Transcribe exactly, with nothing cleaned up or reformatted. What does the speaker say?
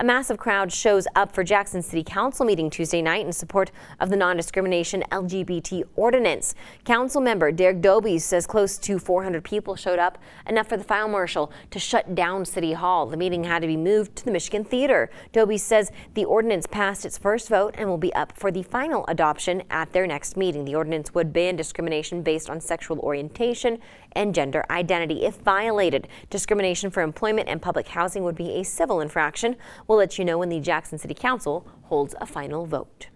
A massive crowd shows up for Jackson City Council meeting Tuesday night in support of the non-discrimination L G B T ordinance. Council member Derek Dobies says close to four hundred people showed up, enough for the fire marshal to shut down City Hall. The meeting had to be moved to the Michigan Theater. Dobies says the ordinance passed its first vote and will be up for the final adoption at their next meeting. The ordinance would ban discrimination based on sexual orientation and gender identity. If violated, discrimination for employment and public housing would be a civil infraction. We'll let you know when the Jackson City Council holds a final vote.